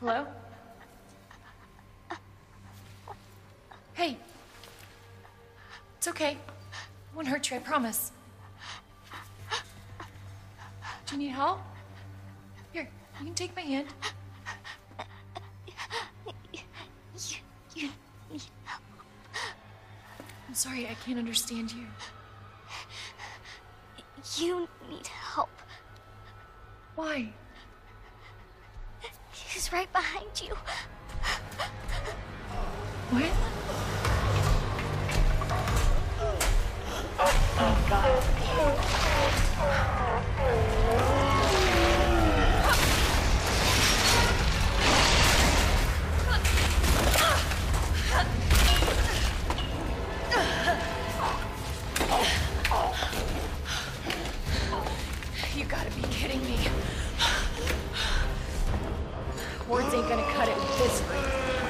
Hello? Hey. It's okay. I won't hurt you, I promise. Do you need help? Here, you can take my hand. I'm sorry, I can't understand you. You need help. Why? She's right behind you. What? Oh, God. You gotta be kidding me. Words ain't gonna cut it with this way.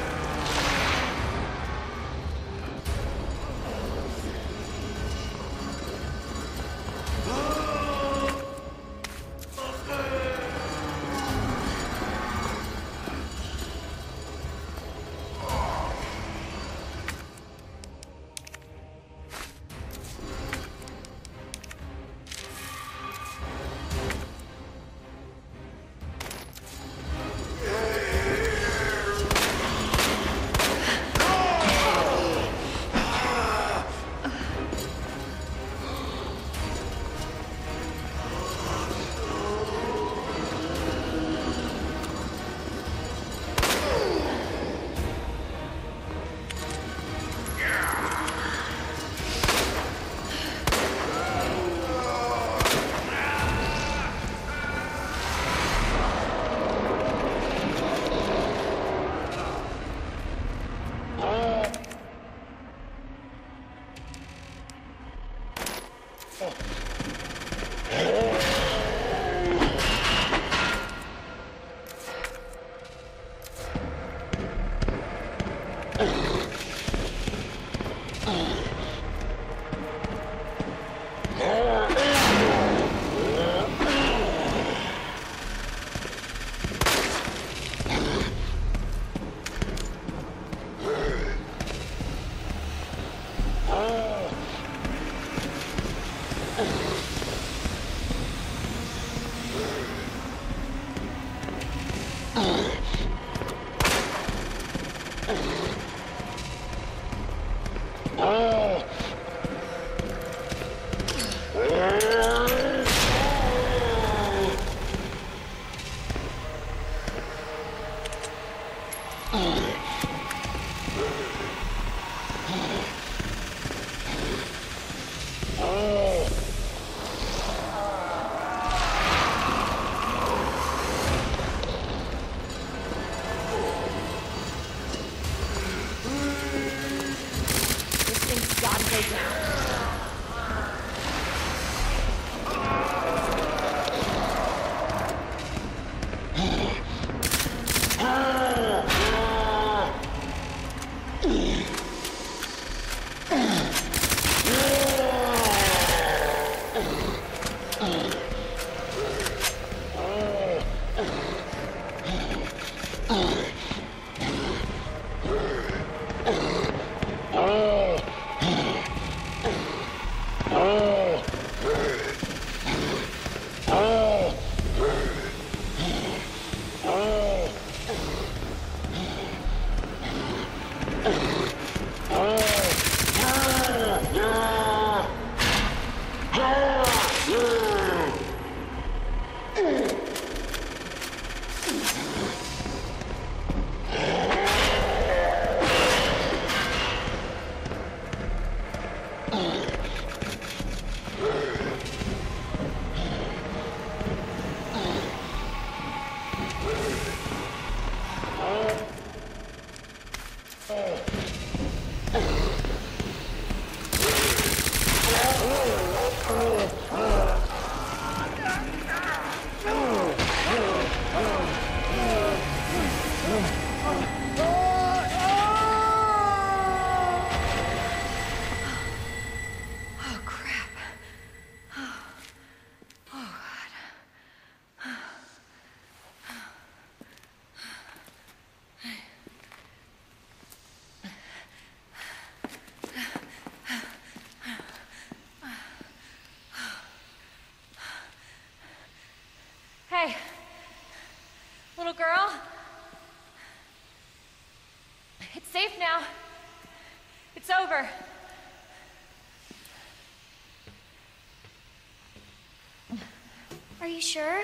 Are you sure?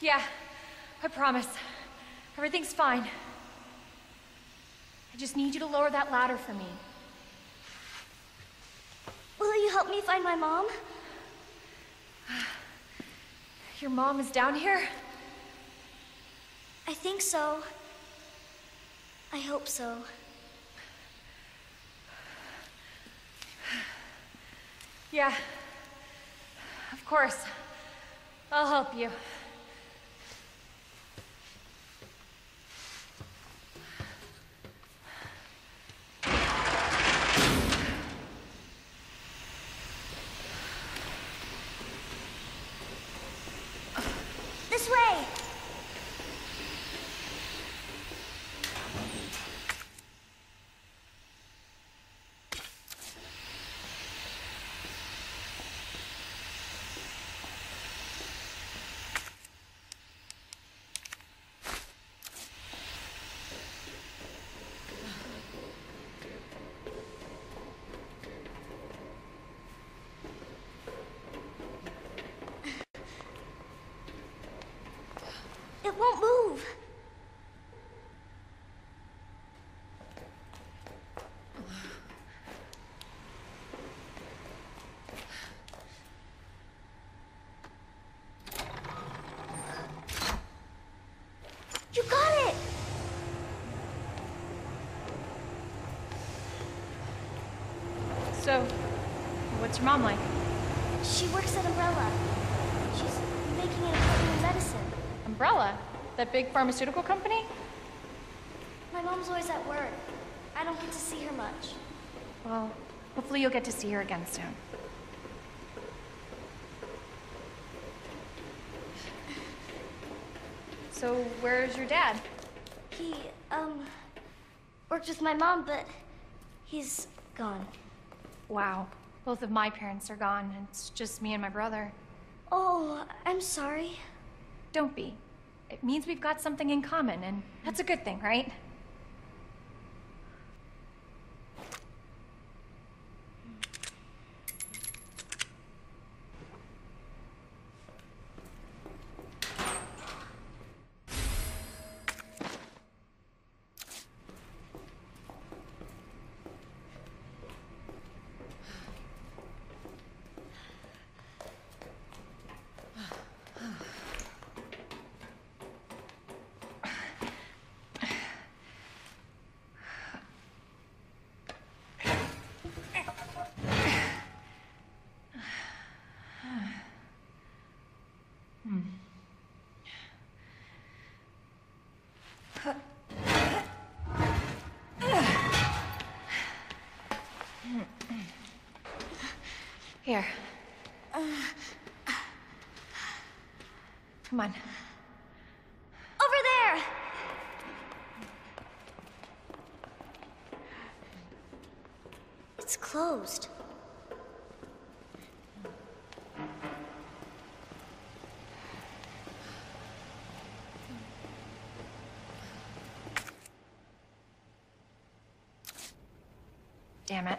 Yeah, I promise. Everything's fine. I just need you to lower that ladder for me. Will you help me find my mom? Your mom is down here? I think so. I hope so. Yeah. Of course. I'll help you. This way! It won't move. You got it. So, what's your mom like? She works at Umbrella. She's making an important medicine. Umbrella? That big pharmaceutical company? My mom Mom's always at work. I don't get to see her much. Well, hopefully you'll get to see her again soon. So where's your dad? He, worked with my mom, but he's gone. Wow. Both of my parents are gone, and it's just me and my brother. Oh, I'm sorry. Don't be. It means we've got something in common, and that's a good thing, right? Here. Come on. Over there! It's closed. Damn it.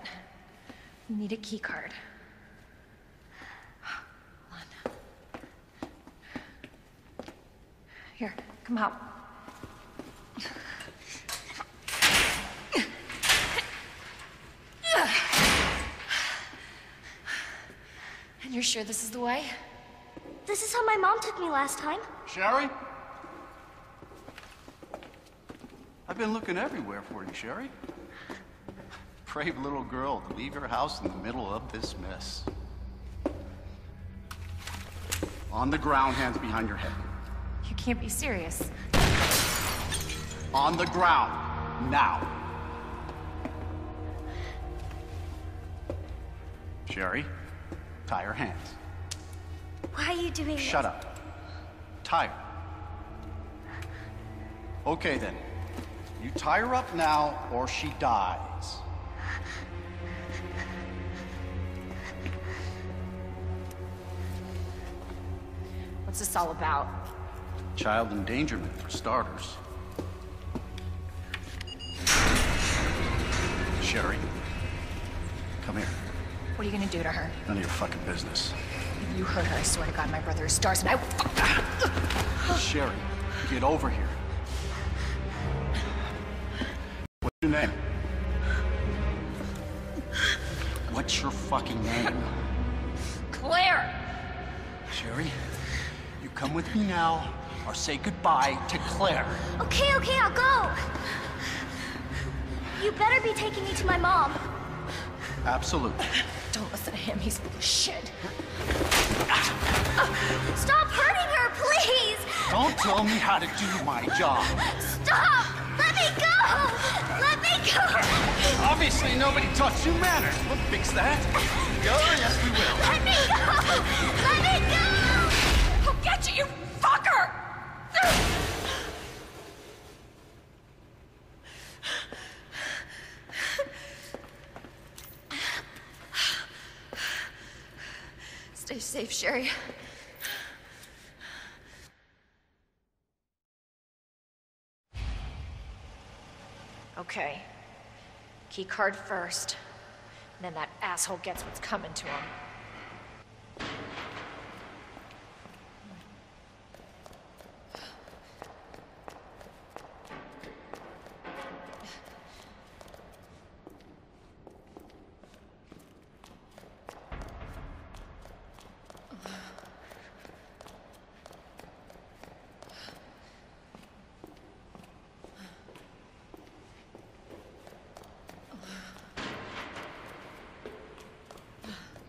We need a key card. Here, come help. And you're sure this is the way? This is how my mom took me last time. Sherry? I've been looking everywhere for you, Sherry. Brave little girl to leave your house in the middle of this mess. On the ground, hands behind your head. You can't be serious. On the ground, now. Sherry, tie her hands. Why are you doing this? Shut up. Tie her. Okay then. You tie her up now or she dies. What's this all about? Child endangerment, for starters. Sherry, come here. What are you gonna do to her? None of your fucking business. If you hurt her, I swear to God, my brother is stars and I will. Sherry, get over here. What's your name? What's your fucking name? Claire! Sherry, you come with me now. Or say goodbye to Claire. Okay, okay, I'll go. You better be taking me to my mom. Absolutely. Don't listen to him, he's full of shit. Stop hurting her, please! Don't tell me how to do my job. Stop! Let me go! Let me go! Obviously, nobody taught you manners. We'll fix that. Go, yes, we will. Let me go! Let me go! I'll get you, you fucker! Stay safe, Sherry. Okay. Key card first, and then that asshole gets what's coming to him.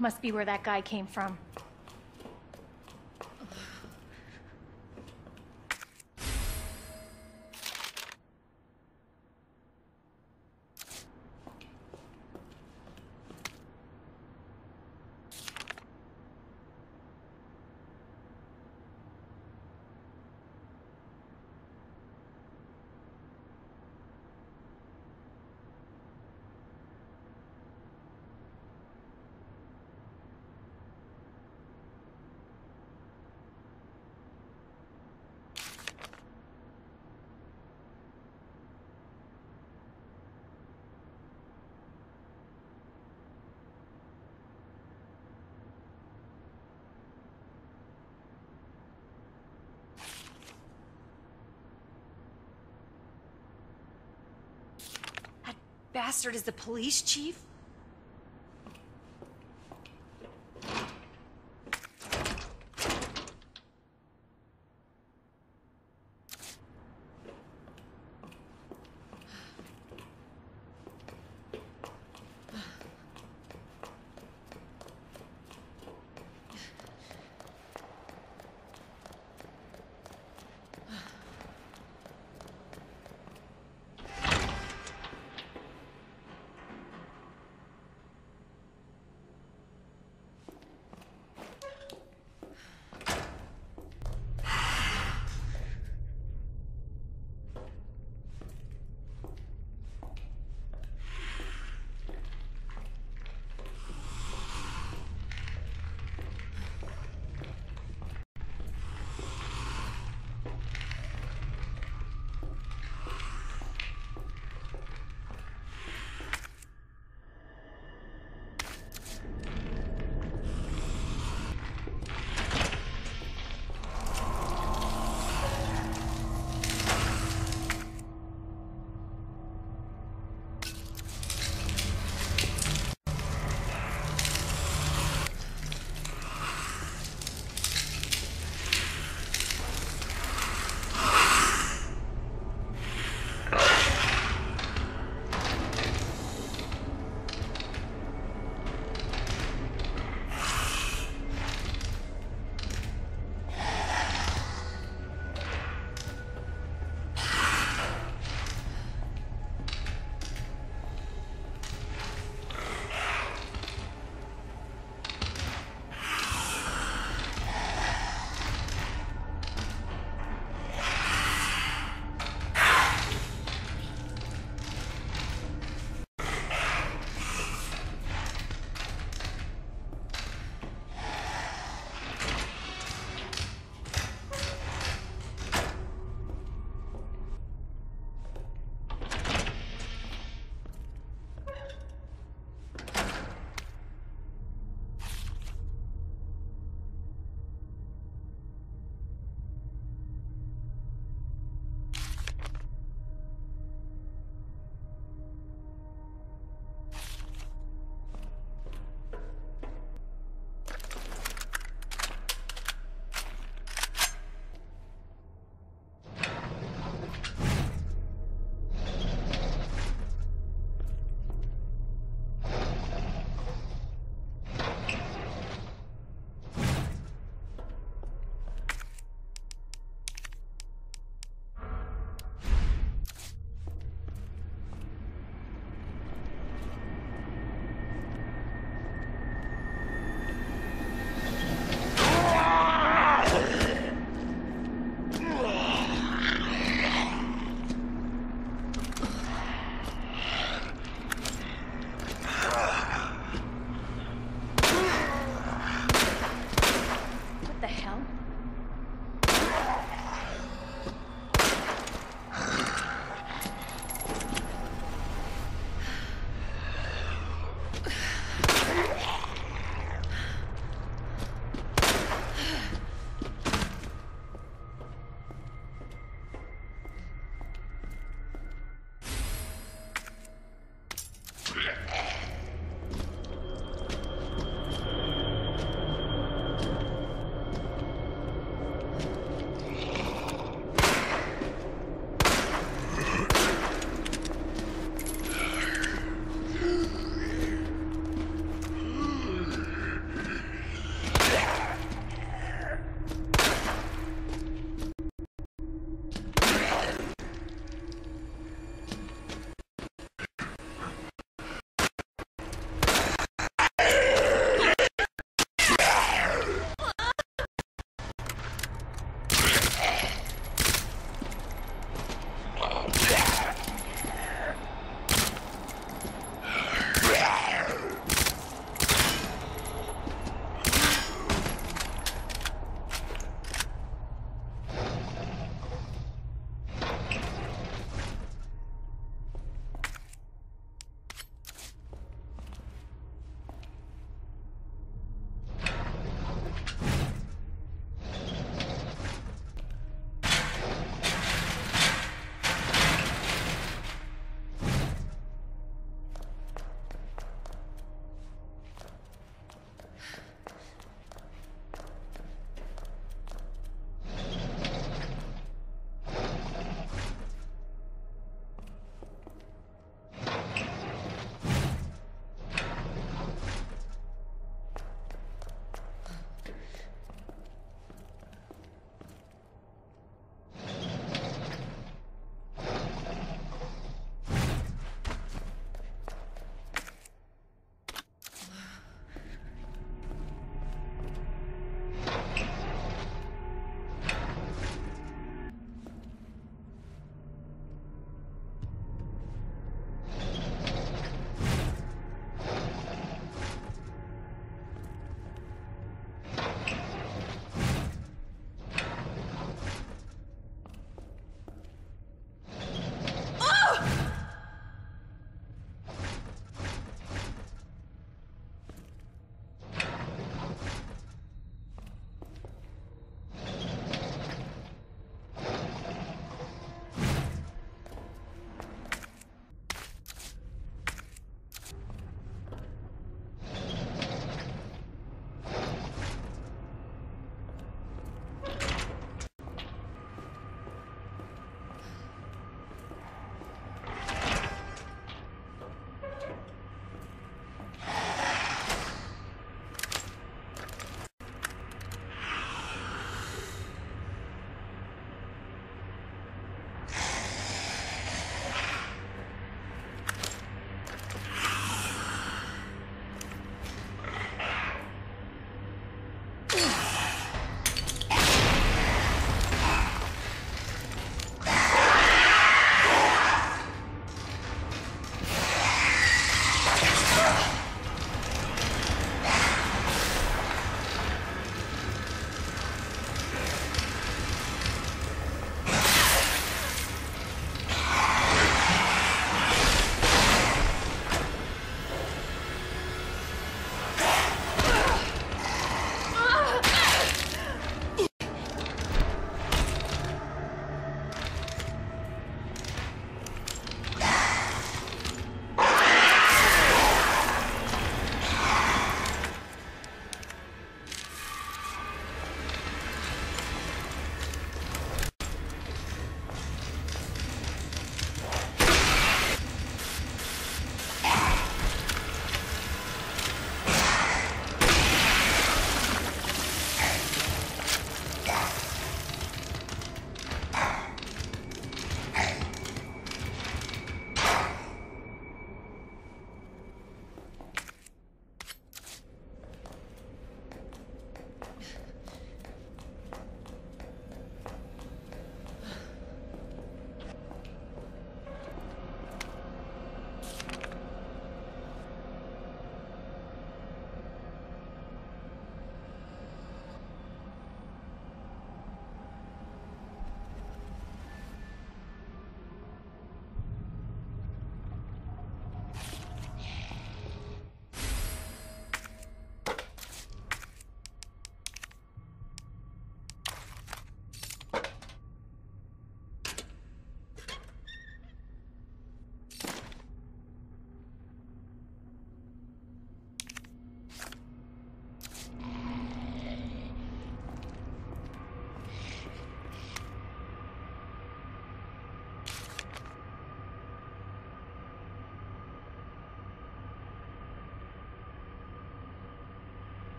Must be where that guy came from. bastard is the police chief?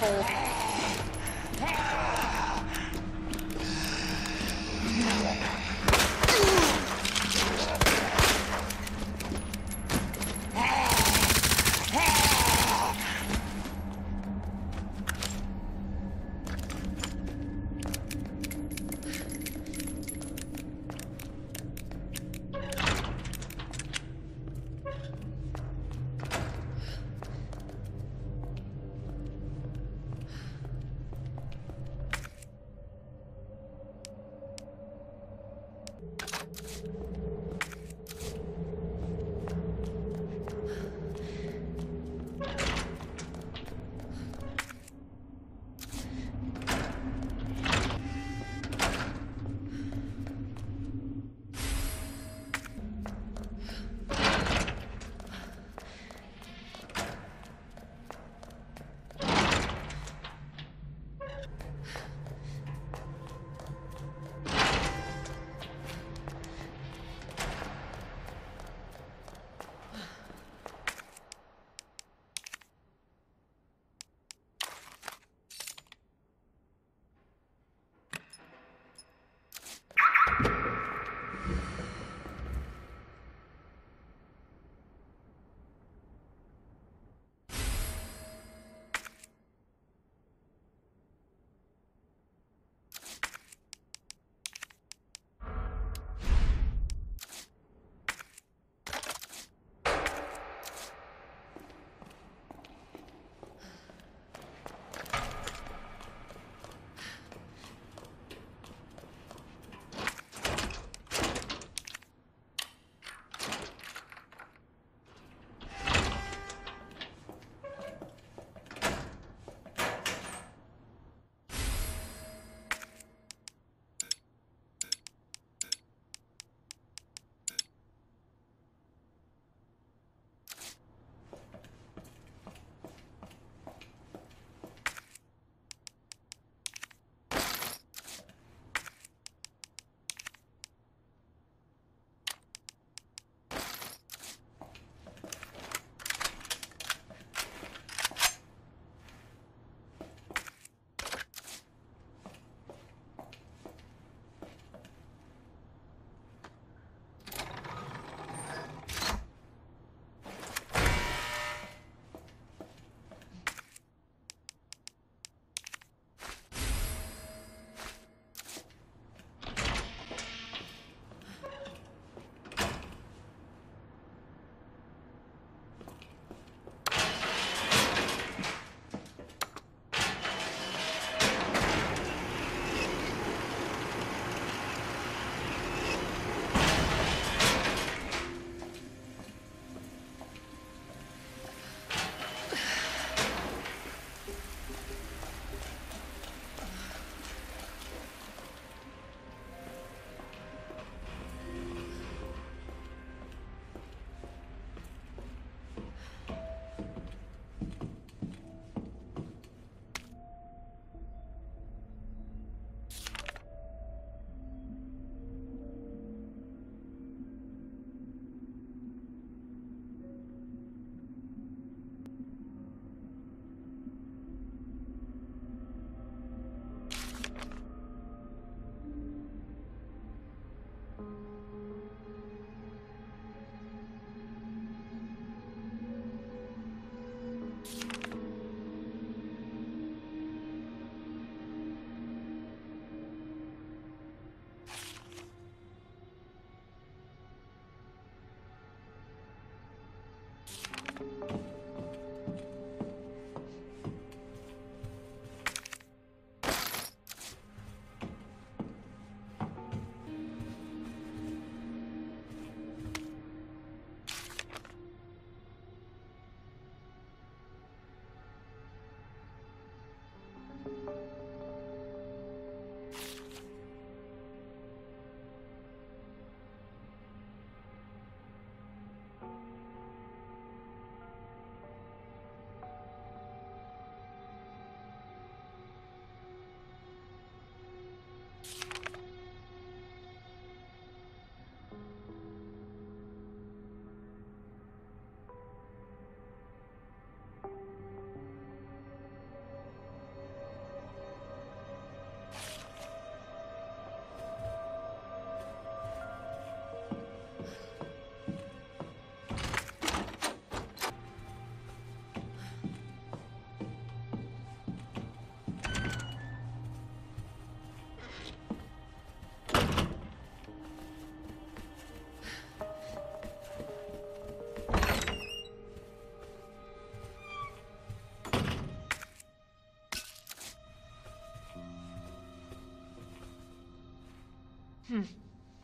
asshole.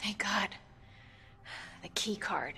Thank God. The key card.